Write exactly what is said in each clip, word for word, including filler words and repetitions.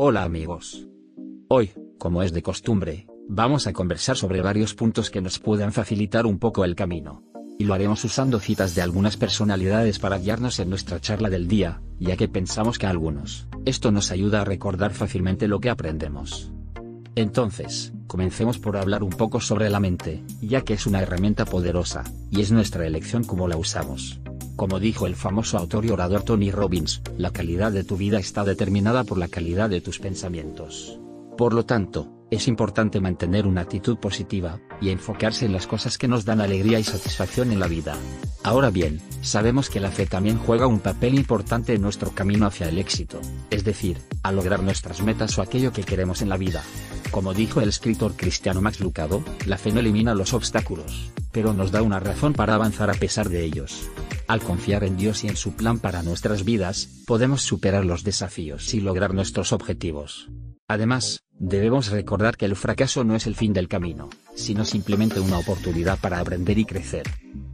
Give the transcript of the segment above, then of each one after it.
Hola amigos. Hoy, como es de costumbre, vamos a conversar sobre varios puntos que nos puedan facilitar un poco el camino. Y lo haremos usando citas de algunas personalidades para guiarnos en nuestra charla del día, ya que pensamos que a algunos, esto nos ayuda a recordar fácilmente lo que aprendemos. Entonces, comencemos por hablar un poco sobre la mente, ya que es una herramienta poderosa, y es nuestra elección cómo la usamos. Como dijo el famoso autor y orador Tony Robbins, la calidad de tu vida está determinada por la calidad de tus pensamientos. Por lo tanto, es importante mantener una actitud positiva, y enfocarse en las cosas que nos dan alegría y satisfacción en la vida. Ahora bien, sabemos que la fe también juega un papel importante en nuestro camino hacia el éxito, es decir, a lograr nuestras metas o aquello que queremos en la vida. Como dijo el escritor cristiano Max Lucado, la fe no elimina los obstáculos, pero nos da una razón para avanzar a pesar de ellos. Al confiar en Dios y en su plan para nuestras vidas, podemos superar los desafíos y lograr nuestros objetivos. Además, debemos recordar que el fracaso no es el fin del camino, sino simplemente una oportunidad para aprender y crecer.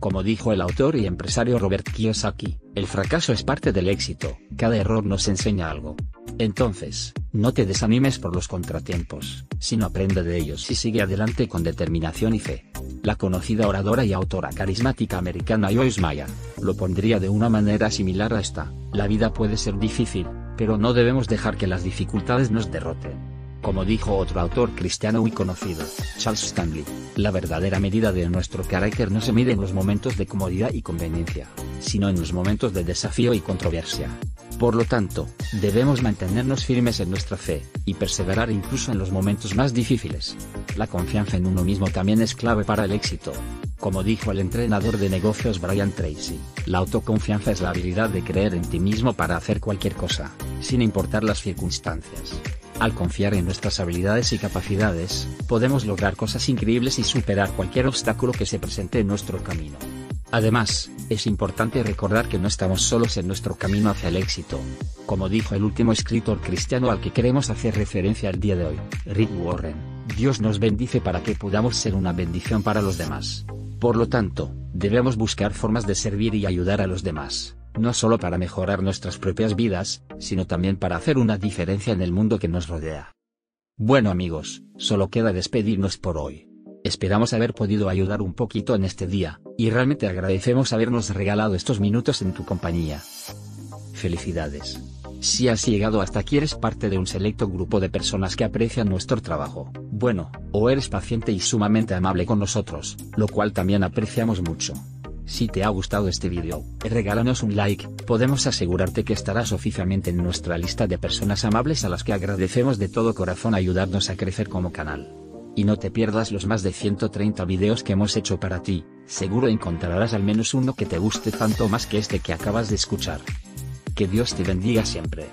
Como dijo el autor y empresario Robert Kiyosaki, el fracaso es parte del éxito, cada error nos enseña algo. Entonces, no te desanimes por los contratiempos, sino aprende de ellos y sigue adelante con determinación y fe. La conocida oradora y autora carismática americana Joyce Meyer lo pondría de una manera similar a esta: la vida puede ser difícil, pero no debemos dejar que las dificultades nos derroten. Como dijo otro autor cristiano muy conocido, Charles Stanley, la verdadera medida de nuestro carácter no se mide en los momentos de comodidad y conveniencia, sino en los momentos de desafío y controversia. Por lo tanto, debemos mantenernos firmes en nuestra fe, y perseverar incluso en los momentos más difíciles. La confianza en uno mismo también es clave para el éxito. Como dijo el entrenador de negocios Brian Tracy, la autoconfianza es la habilidad de creer en ti mismo para hacer cualquier cosa, sin importar las circunstancias. Al confiar en nuestras habilidades y capacidades, podemos lograr cosas increíbles y superar cualquier obstáculo que se presente en nuestro camino. Además, es importante recordar que no estamos solos en nuestro camino hacia el éxito. Como dijo el último escritor cristiano al que queremos hacer referencia el día de hoy, Rick Warren, Dios nos bendice para que podamos ser una bendición para los demás. Por lo tanto, debemos buscar formas de servir y ayudar a los demás, no solo para mejorar nuestras propias vidas, sino también para hacer una diferencia en el mundo que nos rodea. Bueno amigos, solo queda despedirnos por hoy. Esperamos haber podido ayudar un poquito en este día, y realmente agradecemos habernos regalado estos minutos en tu compañía. Felicidades. Si has llegado hasta aquí eres parte de un selecto grupo de personas que aprecian nuestro trabajo, bueno, o eres paciente y sumamente amable con nosotros, lo cual también apreciamos mucho. Si te ha gustado este vídeo, regálanos un like, podemos asegurarte que estarás oficialmente en nuestra lista de personas amables a las que agradecemos de todo corazón ayudarnos a crecer como canal. Y no te pierdas los más de ciento treinta vídeos que hemos hecho para ti, seguro encontrarás al menos uno que te guste tanto más que este que acabas de escuchar. Que Dios te bendiga siempre.